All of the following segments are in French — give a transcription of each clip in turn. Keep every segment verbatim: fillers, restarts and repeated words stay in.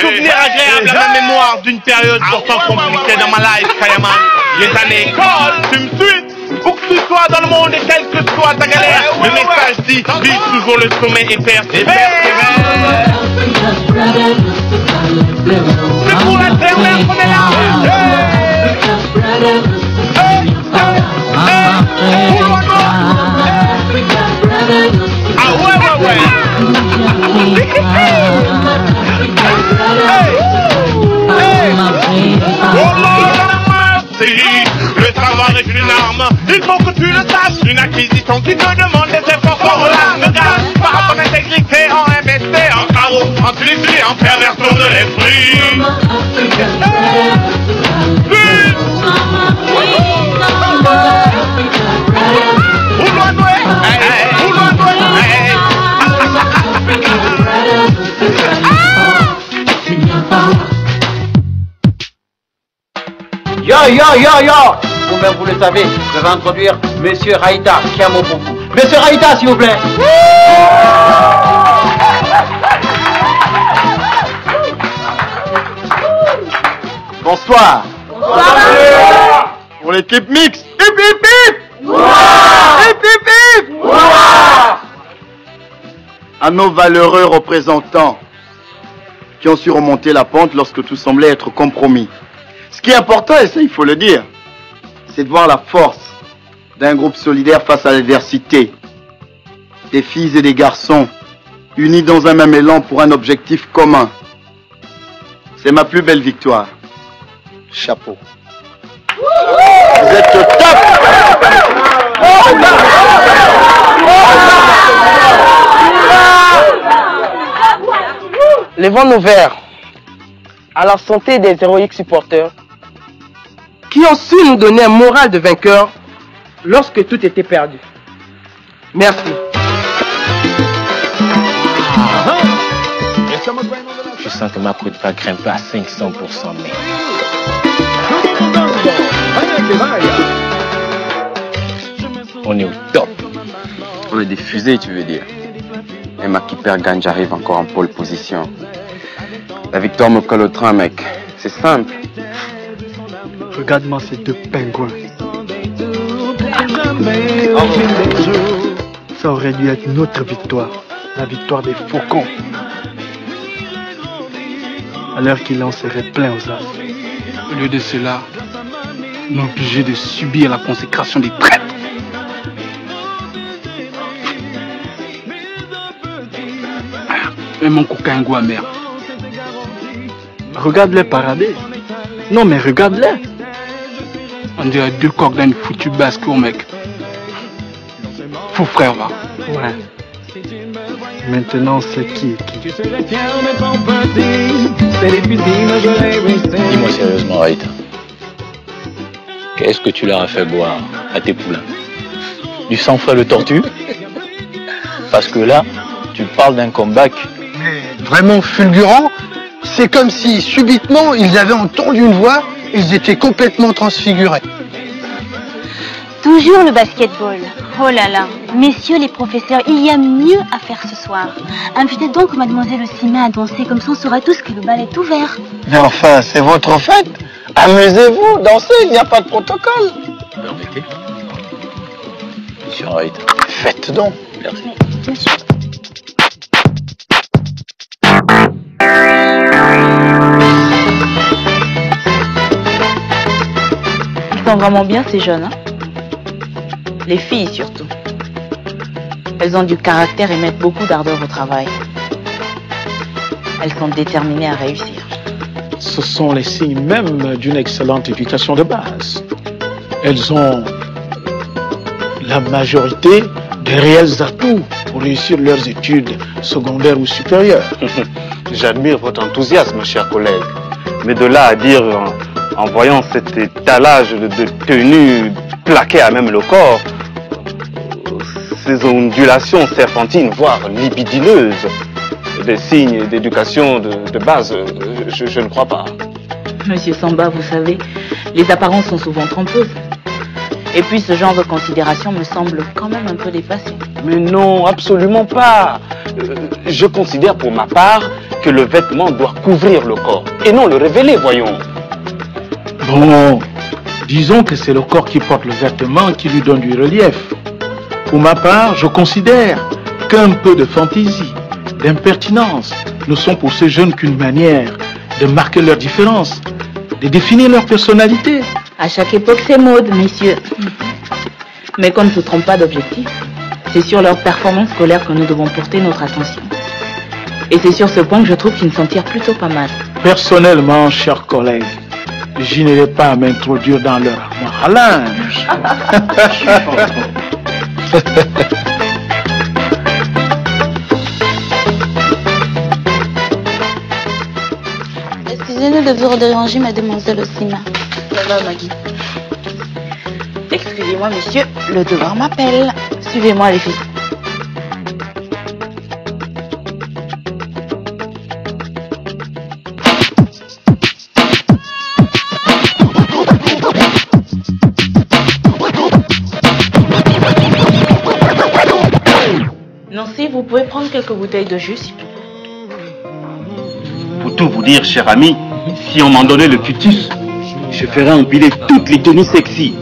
souvenir agréable à ma mémoire d'une période pourtant compliquée dans ma life, Kayaman. Les années écoles, tu me suis. Où que tu sois dans le monde et quelle que soit ta galère, le message dit, vise toujours le sommet et persévère. C'est pour la dernière qu'on est là. Ah ouais, ouais, ouais. Hey. Hey. Oh, le savoir est une arme, il faut que tu le saches. Une acquisition qui te demande des efforts forts, larmes grâce. Par rapport à l'intégrité, en M S T, en carreau, en tulisie, en perversion de l'esprit. Yo, yo, yo, yo! Vous-même, vous le savez, je vais introduire Monsieur Raïda, qui a un mot pour vous. Monsieur Raïda, s'il vous plaît! Bonsoir! Bonsoir! Pour l'équipe mixte! Hip, hip, hip! Hip, hip, hip! À nos valeureux représentants qui ont su remonter la pente lorsque tout semblait être compromis. Ce qui est important, et ça il faut le dire, c'est de voir la force d'un groupe solidaire face à l'adversité. Des filles et des garçons, unis dans un même élan pour un objectif commun. C'est ma plus belle victoire. Chapeau. Vous êtes au top. Levons-nous vers à la santé des héroïques supporters qui ont su nous donner un moral de vainqueur lorsque tout était perdu. Merci. Je sens que ma cote va grimper à cinq cents pour cent. Mais... on est au top. On est diffusé, tu veux dire. Et ma keeper gagne, j'arrive encore en pole position. La victoire me colle au train, mec. C'est simple. Regarde-moi ces deux pingouins. Ça aurait dû être notre victoire, la victoire des faucons. À l'heure qu'il en serait plein aux as. Au lieu de cela, on est obligé de subir la consécration des traîtres. Et mon coquin goût amer. Regarde-les parader. Non, mais regarde-les. On dirait deux coqs dans une foutue basse-cour, mec. Fou frère, va. Ouais. Maintenant, c'est qui qui? Dis-moi sérieusement, Raïda. Qu'est-ce que tu leur as fait boire à tes poulains? Du sang frais de tortue? Parce que là, tu parles d'un comeback. Mais vraiment fulgurant. C'est comme si, subitement, ils avaient entendu une voix, ils étaient complètement transfigurés. Toujours le basketball. Oh là là, messieurs les professeurs, il y a mieux à faire ce soir. Invitez donc mademoiselle Ossima à danser, comme ça on saura tous que le bal est ouvert. Mais enfin, c'est votre fête. Amusez-vous, dansez, il n'y a pas de protocole. Permettez. Monsieur Raïda, faites donc. Merci. Merci. Ils sont vraiment bien ces jeunes, hein? Les filles surtout. Elles ont du caractère et mettent beaucoup d'ardeur au travail. Elles sont déterminées à réussir. Ce sont les signes même d'une excellente éducation de base. Elles ont la majorité des réels atouts pour réussir leurs études secondaires ou supérieures. J'admire votre enthousiasme, chers collègues. Mais de là à dire, en, en voyant cet étalage de, de tenue plaquée à même le corps, ces ondulations serpentines, voire libidineuses, des signes d'éducation de, de base, je, je ne crois pas. Monsieur Samba, vous savez, les apparences sont souvent trompeuses. Et puis ce genre de considération me semble quand même un peu dépassé. Mais non, absolument pas. Je considère pour ma part que le vêtement doit couvrir le corps et non le révéler, voyons. Bon, disons que c'est le corps qui porte le vêtement qui lui donne du relief. Pour ma part, je considère qu'un peu de fantaisie, d'impertinence ne sont pour ces jeunes qu'une manière de marquer leur différence, de définir leur personnalité. À chaque époque, c'est mode, messieurs. Mais qu'on ne se trompe pas d'objectif. C'est sur leur performance scolaire que nous devons porter notre attention. Et c'est sur ce point que je trouve qu'ils s'en tirent plutôt pas mal. Personnellement, chers collègues, je n'irai pas à m'introduire dans leur armoire à linge. Excusez-nous de vous déranger, mademoiselle Ossima. Ça va, Maggie? Excusez-moi, monsieur, le devoir m'appelle. Suivez-moi, les filles. Nancy, vous pouvez prendre quelques bouteilles de jus, s'il vous plaît. Pour tout vous dire, cher ami, si on m'en donnait le cutis, je ferais empiler toutes les tenues sexy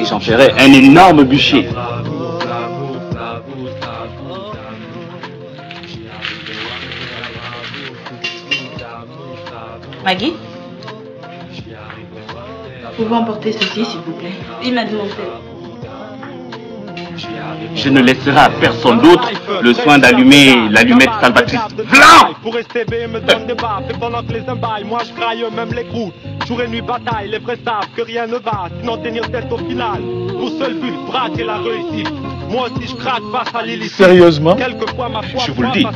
et j'en ferais un énorme bûcher. Maggie, pouvez-vous emporter ceci, s'il vous plaît? Oui, mademoiselle. Je ne laisserai à personne d'autre le soin d'allumer l'allumette salvatrice. Blanc! Pour rester bé, me donne des baffes. Et pendant que les imbailles, moi je craille même les croûtes. Jour et nuit bataille, les vrais savent que rien ne va. Sinon tenir tête au final. Pour seul but, braquer la réussite. Moi aussi je craque face à l'illicite. Sérieusement? Quelquefois ma foi, je vous le dis.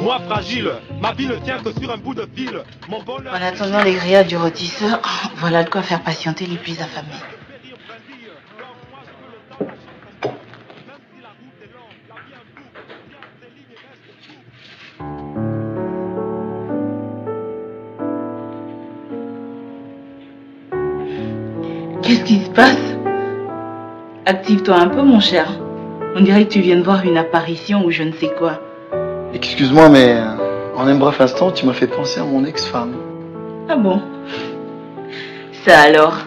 Moi fragile, ma vie ne tient que sur un bout de fil. Mon bonheur... En attendant les grillades du rôtisseur, voilà de quoi faire patienter les plus affamés. Qu'est-ce qui se passe? Active-toi un peu, mon cher. On dirait que tu viens de voir une apparition ou je ne sais quoi. Excuse-moi, mais en un bref instant, tu m'as fait penser à mon ex-femme. Ah bon? Ça alors?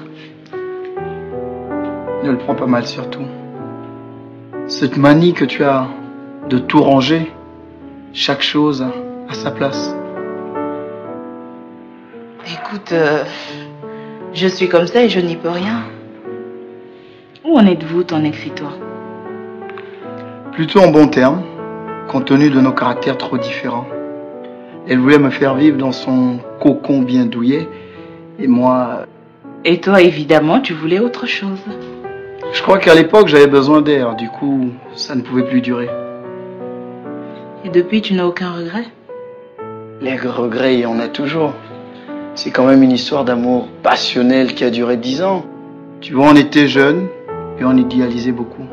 Ne le prends pas mal, surtout. Cette manie que tu as de tout ranger, chaque chose à sa place. Écoute... Euh... Je suis comme ça et je n'y peux rien. Où en êtes-vous, ton ex et toi? Plutôt en bons termes, compte tenu de nos caractères trop différents. Elle voulait me faire vivre dans son cocon bien douillet, et moi... Et toi, évidemment, tu voulais autre chose. Je crois qu'à l'époque, j'avais besoin d'air, du coup, ça ne pouvait plus durer. Et depuis, tu n'as aucun regret? Les regrets, il y en a toujours. C'est quand même une histoire d'amour passionnel qui a duré dix ans. Tu vois, on était jeunes et on idéalisait beaucoup.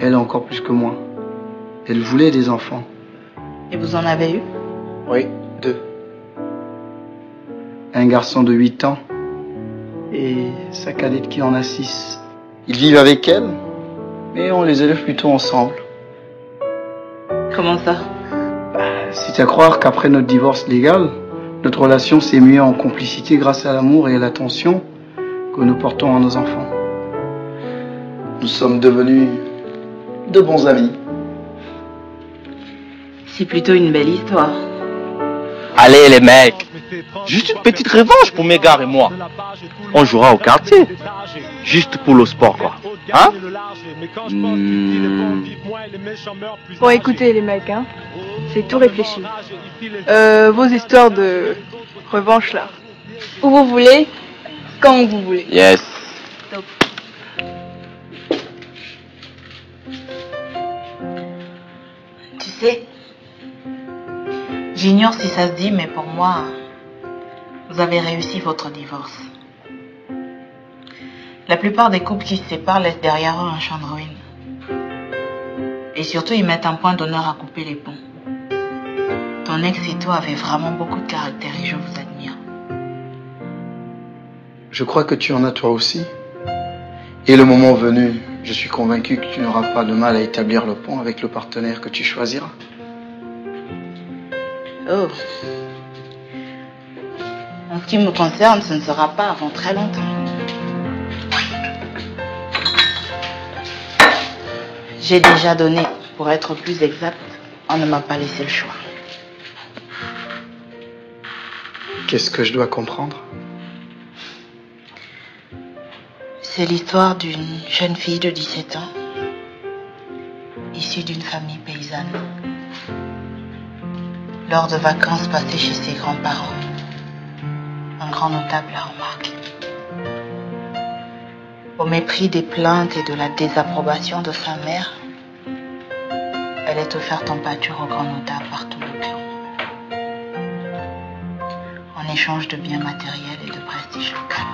Elle encore plus que moi. Elle voulait des enfants. Et vous en avez eu? Oui, deux. Un garçon de huit ans et sa cadette qui en a six. Ils vivent avec elle, mais on les élève plutôt ensemble. Comment ça? Bah, c'est à croire qu'après notre divorce légal, notre relation s'est muée en complicité grâce à l'amour et à l'attention que nous portons à nos enfants. Nous sommes devenus de bons amis. C'est plutôt une belle histoire. Allez les mecs, juste une petite revanche pour mes gars et moi. On jouera au quartier, juste pour le sport quoi. Hein? Mmh. Bon écoutez les mecs, hein, c'est tout réfléchi. Euh, vos histoires de revanche là, où vous voulez, quand vous voulez. Yes. Top. Tu sais, j'ignore si ça se dit, mais pour moi, vous avez réussi votre divorce. La plupart des couples qui se séparent laissent derrière eux un champ de ruines. Et surtout, ils mettent un point d'honneur à couper les ponts. Ton ex et toi avaient vraiment beaucoup de caractère et je vous admire. Je crois que tu en as toi aussi. Et le moment venu, je suis convaincu que tu n'auras pas de mal à établir le pont avec le partenaire que tu choisiras. Oh. En ce qui me concerne, ce ne sera pas avant très longtemps. J'ai déjà donné, pour être plus exact, on ne m'a pas laissé le choix. Qu'est-ce que je dois comprendre? C'est l'histoire d'une jeune fille de dix-sept ans, issue d'une famille paysanne. Lors de vacances passées chez ses grands-parents, un grand notable la remarque. Au mépris des plaintes et de la désapprobation de sa mère, elle est offerte en pâture au grand notable par tout le pays. En échange de biens matériels et de prestige local.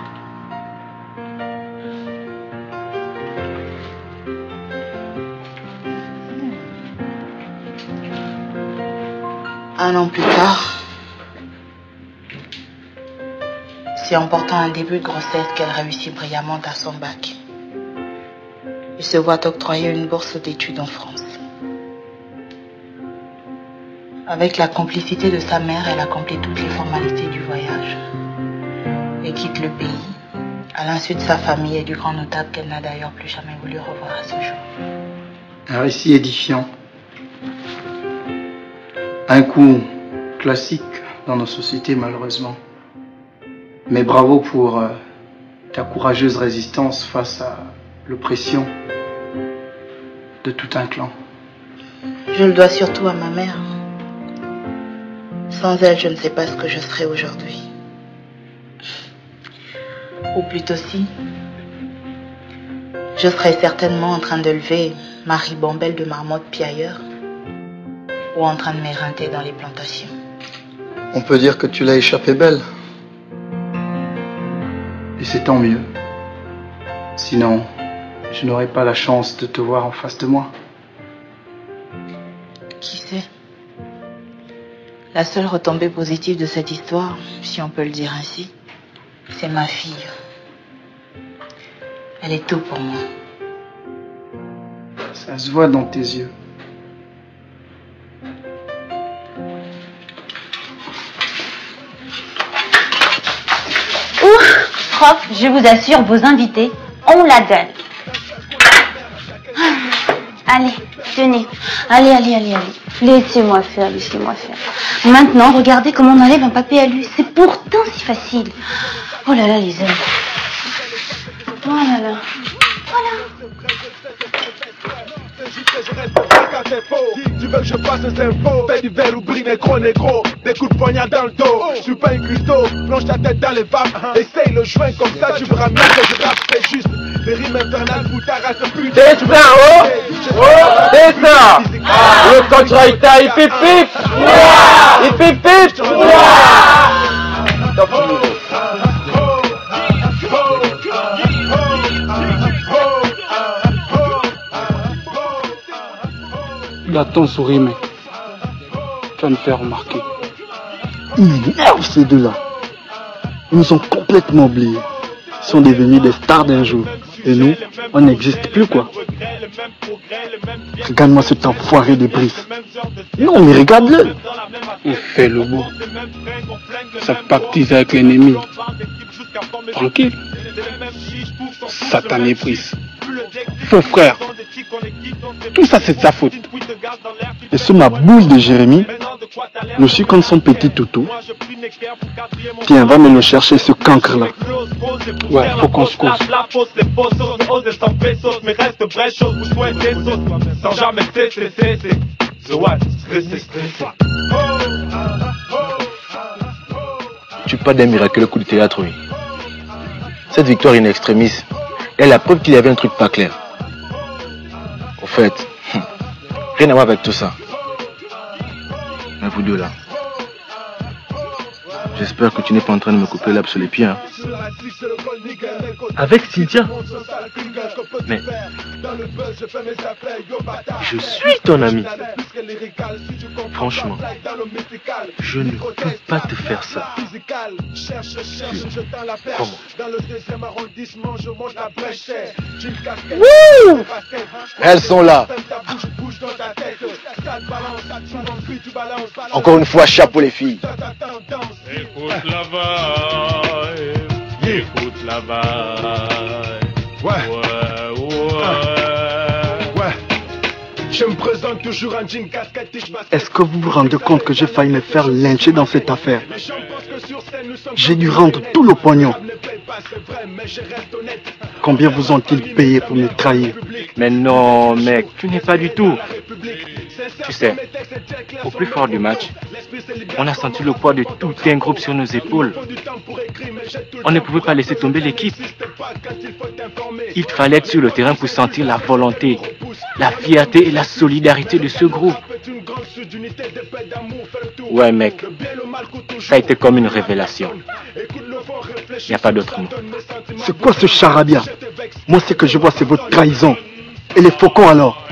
Un an plus tard, c'est en portant un début de grossesse qu'elle réussit brillamment à son bac. Il se voit octroyer une bourse d'études en France. Avec la complicité de sa mère, elle accomplit toutes les formalités du voyage et quitte le pays, à l'insu de sa famille et du grand notable qu'elle n'a d'ailleurs plus jamais voulu revoir à ce jour. Un récit édifiant. Un coup classique dans nos sociétés, malheureusement. Mais bravo pour euh, ta courageuse résistance face à l'oppression de tout un clan. Je le dois surtout à ma mère. Sans elle, je ne sais pas ce que je serais aujourd'hui. Ou plutôt si, je serais certainement en train de lever ma ribambelle de marmotte piailleur ou en train de m'éreinter dans les plantations. On peut dire que tu l'as échappé belle. Et c'est tant mieux. Sinon, je n'aurais pas la chance de te voir en face de moi. Qui sait? La seule retombée positive de cette histoire, si on peut le dire ainsi, c'est ma fille. Elle est tout pour moi. Ça se voit dans tes yeux. Ouf, prof, je vous assure, vos invités, on la donne. Allez, tenez. Allez, allez, allez, allez. Laissez-moi faire, laissez-moi faire. Maintenant, regardez comment on enlève un papier à lui. C'est pourtant si facile. Oh là là, les hommes. Oh là là. Voilà. Tu veux que je passe les infos? Fais du verre ou brille, négro, négro. Des coups de poignard dans le dos. Je suis pas un custo. Plonge ta tête dans les vapes. Essaye le joint comme ça, tu me ramènes que je rappe. C'est juste des rimes infernales pour ta race pute. T'es bien, oh. Oh, c'est ça. Le contracteur, il fait pip. Il fait pip. Il a tant souri, mais tu vas me faire remarquer. Ils nervent ces deux-là. Ils nous ont complètement oubliés. Ils sont devenus des stars d'un jour. Et nous, on n'existe plus, quoi. Regarde-moi cet enfoiré de Brice. Non, mais regarde-le. Il fait le beau. Ça pactise avec l'ennemi. Tranquille. Satané Brice. Faux frère. Tout ça, c'est de sa faute. Et sous ma boule de Jérémy, je suis comme son petit toutou. Tiens, va me le chercher, ce cancre-là. Ouais, faut qu'on se cause. Tu parles d'un miraculeux coup de théâtre, oui. Cette victoire in extremis est la preuve qu'il y avait un truc pas clair. Au fait, rien à voir avec tout ça. Mais vous deux là, j'espère que tu n'es pas en train de me couper l'herbe sur les pieds. Hein. Avec Cynthia? Mais je suis ton ami. Franchement, je ne peux pas te faire ça. Comment? Wouh! Elles sont là. dans ta tête. Ça te balance, ça te joue dans le cul, tu balances. Encore une fois, chapeau les filles. Écoute la vibe, écoute la vibe. Ouais, ouais, ouais. Ouais. Je me présente toujours en jean, casquette et chemise. Est-ce que vous vous rendez compte que j'ai failli me faire lyncher dans cette affaire? J'ai dû rendre tout le pognon. Combien vous ont-ils payé pour me trahir? Mais non, mec, tu n'es pas du tout. Tu sais, au plus fort du match, on a senti le poids de tout un groupe sur nos épaules. On ne pouvait pas laisser tomber l'équipe. Il fallait être sur le terrain pour sentir la volonté, la fierté et la solidarité de ce groupe. Ouais, mec, ça a été comme une révélation. Il n'y a pas d'autre mot. C'est quoi ce charabia? Moi, ce que je vois, c'est votre trahison. Et les faucons, alors?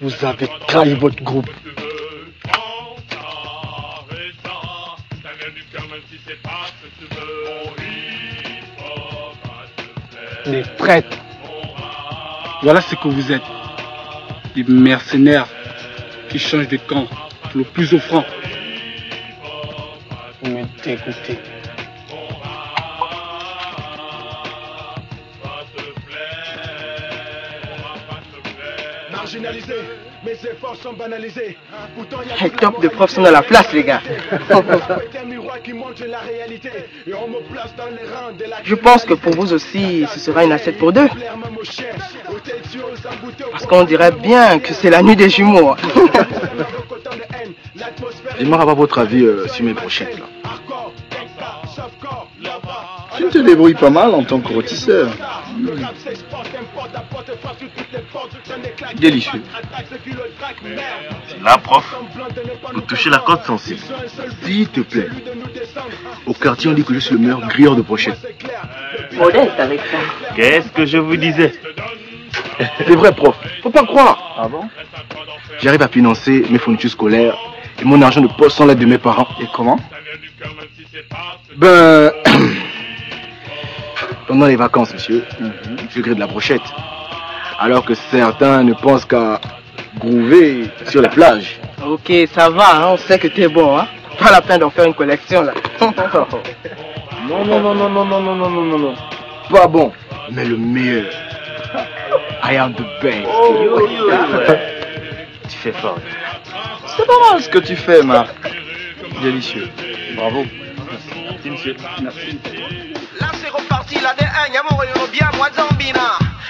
Vous avez trahi votre groupe. Les traîtres. Voilà ce que vous êtes. Des mercenaires qui changent de camp le plus offrant. Vous me dégoûtez. Mes efforts sont banalisés. Pourtant, il y a top de profs sont dans la place, les gars. Je pense que pour vous aussi, ce sera une assiette pour deux. Parce qu'on dirait bien que c'est la nuit des jumeaux. Dis-moi avoir votre avis euh, sur mes brochettes, là. Tu te débrouilles pas mal en tant que rôtisseur. Mmh. Délicieux. Là, prof, vous touchez la corde sensible. S'il te plaît. Au quartier, on dit que je suis le meilleur grilleur de brochettes. Modeste avec ça. Qu'est-ce que je vous disais? C'est vrai, prof. Faut pas croire. Ah bon? J'arrive à financer mes fournitures scolaires et mon argent de poste sans l'aide de mes parents. Et comment? Ben... Pendant les vacances, monsieur, mm-hmm. je grille de la brochette. Alors que certains ne pensent qu'à groover sur les plages. Ok, ça va, hein? On sait que t'es bon, hein? Pas la peine d'en faire une collection, là. Non, non, non, non, non, non, non, non, non, non. Pas bon, mais le meilleur. I am the best. Oh, yo, yo. Tu fais fort. C'est pas mal ce que tu fais, Marc. Délicieux. Bravo. Merci, monsieur. Merci. Là, c'est reparti, la D un, Yamoré, bien, moi, Zambina.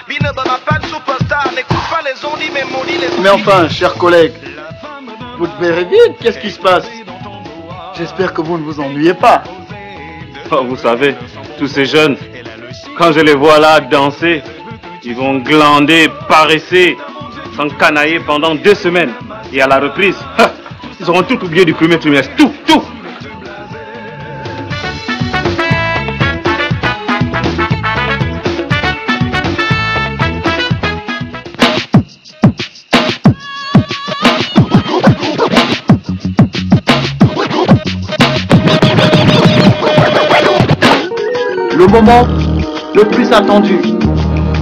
Bine, ben, pas de superstar, n'écoute pas les ondis, mais maudit les. Mais enfin, chers collègues, vous devez vite, qu'est-ce qui se passe? J'espère que vous ne vous ennuyez pas. Oh, vous savez, tous ces jeunes, quand je les vois là danser, ils vont glander, paresser, s'encanailler pendant deux semaines. Et à la reprise, ha, ils auront tout oublié du premier trimestre, tout, tout. Le moment le plus attendu,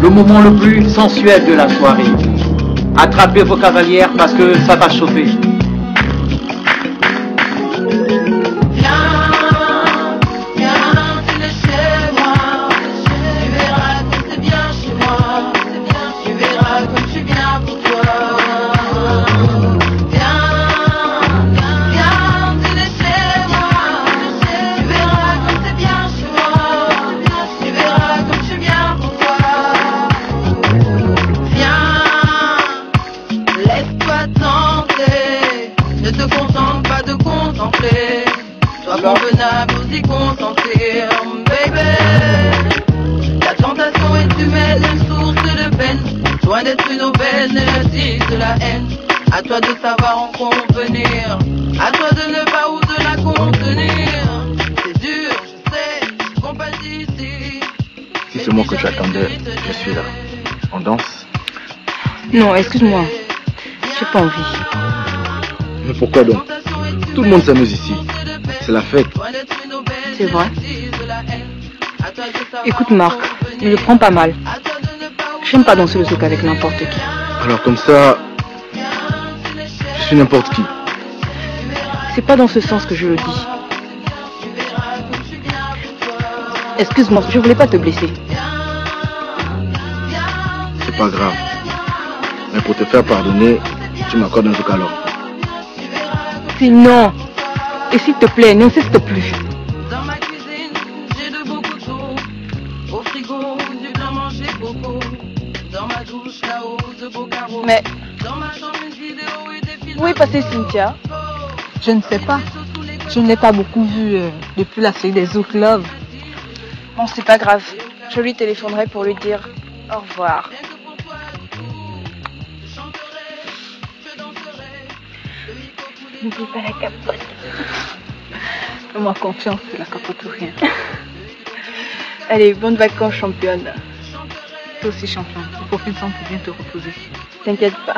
le moment le plus sensuel de la soirée. Attrapez vos cavalières parce que ça va chauffer. Non, excuse-moi, j'ai pas envie. Mais pourquoi donc? Tout le monde s'amuse ici. C'est la fête. C'est vrai. Écoute Marc, ne le prends pas mal. J'aime pas danser le souk avec n'importe qui. Alors comme ça, chez n'importe qui. C'est pas dans ce sens que je le dis. Excuse-moi, je voulais pas te blesser. C'est pas grave. Mais pour te faire pardonner, tu m'accordes un truc alors. Sinon, et s'il te plaît, n'insiste plus. Dans ma cuisine, j'ai de beaux couteaux. Au frigo, du blanc mangé coco. Dans ma douche, là-haut, de beaux carreaux. Mais... Dans ma chambre, une vidéo et des films. Où est passée Cynthia? Je ne sais pas. Je ne l'ai pas beaucoup vue euh, depuis la série des Zouk Love. Bon, c'est pas grave. Je lui téléphonerai pour lui dire au revoir. N'oublie pas la capote. Fais-moi confiance, la capote ou rien. Allez, bonnes vacances, championne. Toi aussi, championne. Profite-en pour bien te reposer. T'inquiète pas.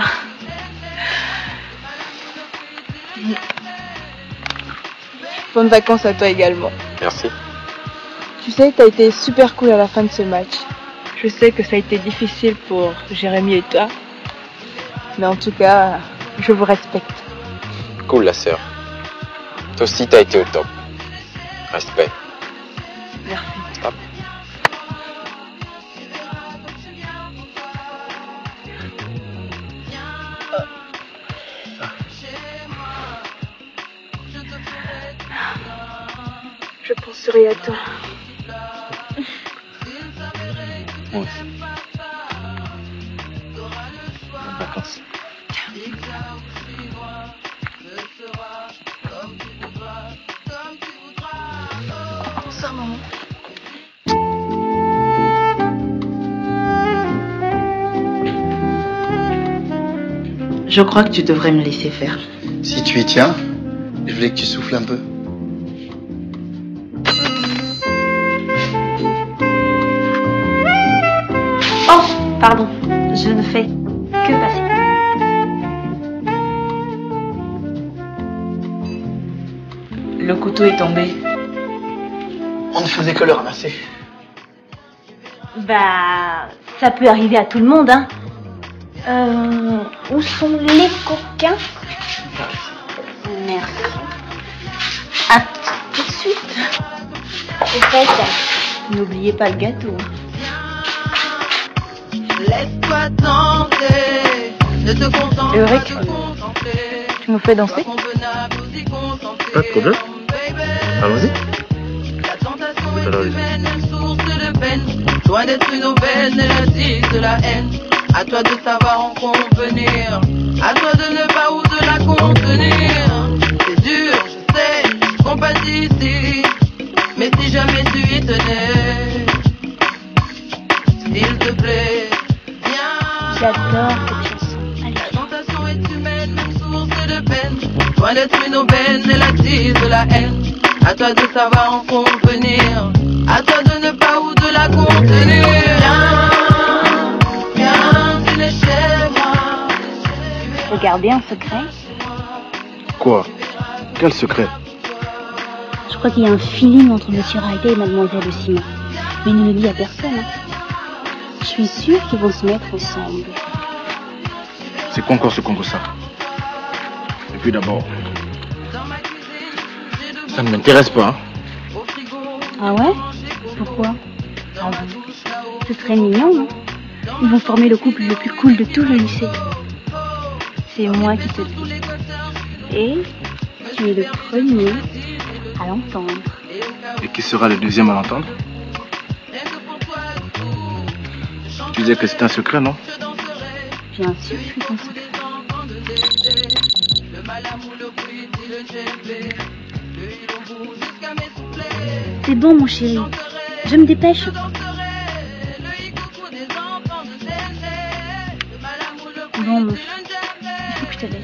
Bonnes vacances à toi également. Merci. Tu sais, t'as été super cool à la fin de ce match. Je sais que ça a été difficile pour Jérémy et toi. Mais en tout cas, je vous respecte. Cool, la sœur. Toi aussi, t'as été au top. Respect. Merci. Stop. Je penserai à toi. Moi aussi. Bonnes vacances. On sort, maman. Je crois que tu devrais me laisser faire. Si tu y tiens, je voulais que tu souffles un peu. Oh, pardon, je ne fais que passer. Le couteau est tombé. On ne faisait que le ramasser. Bah, ça peut arriver à tout le monde, hein. Euh, où sont les coquins? Merci. À tout de suite. Au fait, n'oubliez pas le gâteau. Laisse-toi tenter, ne te contente pas de contempler. Tu nous fais danser? Pas de problème. Allons-y. La tentation est humaine, source de peine. Loin d'être une aubaine, elle attise de la haine. À toi de savoir en convenir. À toi de ne pas ou de la contenir. C'est dur, je sais, je compatis ici. Mais si jamais tu y tenais, s'il te plaît. J'adore cette chanson. La tentation est humaine, même source de peine. Loin d'être une aubaine, elle attise de la haine. À toi de savoir en convenir. À toi de ne pas ou de la contenir. Viens, viens, tu n'es chez moi. Faut garder un secret. Quoi? Quel secret? Je crois qu'il y a un feeling entre monsieur Raïda et mademoiselle Ossima. Mais ne le dis à personne, hein. Je suis sûre qu'ils vont se mettre ensemble. C'est quoi encore ce Congo ça? Et puis d'abord, ça ne m'intéresse pas. Ah ouais? Pourquoi? Ah ouais. Ce serait mignon, hein? Ils vont former le couple le plus cool de tout le lycée. C'est moi qui te dis. Et tu es le premier à l'entendre. Et qui sera le deuxième à l'entendre? Tu disais que c'était un secret, non? Bien sûr, je suis ton secret. C'est bon, mon chéri. Je me dépêche. Bon, mon chéri. Il faut que je te laisse.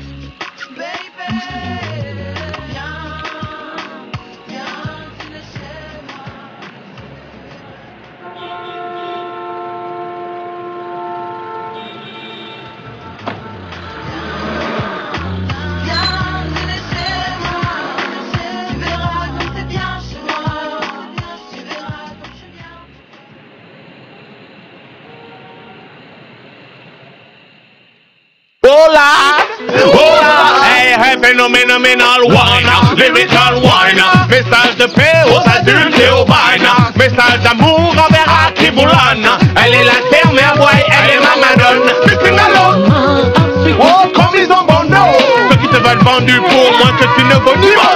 Hola! Hola! phenomenal wine, lyrical wine, message de paix aux adultes et aux bains, message d'amour envers Akiboulana. Elle est la terre, mais boy, elle est ma madone. Oh, comme ils ont bon nom. Ceux qui te veulent vendu pour moi, que tu ne vaux pas.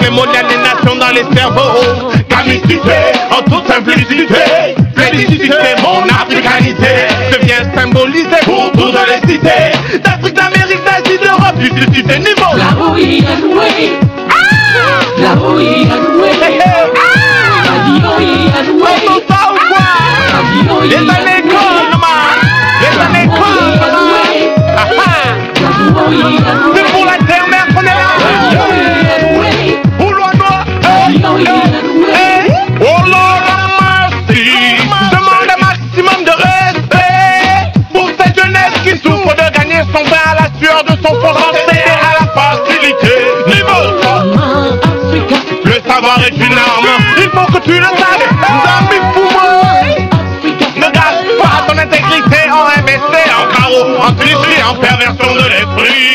Les modernes nations dans les cerveaux, gamicité en toute simplicité, félicité mon africanité, devient symbolisé pour toutes les cités, d'Afrique, d'Amérique, d'Asie, d'Europe, du sud, du Sénégal. La bouille est louée, la bouille est louée, la bouille est louée, on sent ça ou quoi? Les années cool, les années cool, c'est pour la terre mère qu'on est là. Hey, hey, oh Lord have mercy. Demande un maximum de respect pour cette jeunesse qui souffre de gagner son pain à la sueur de son front, accès à la facilité. Niveau. Le savoir est une arme, il faut que tu le saches. Zambi Poumo, ne gâche pas ton intégrité en M S C, en carreau, en cliché, en perversion de l'esprit.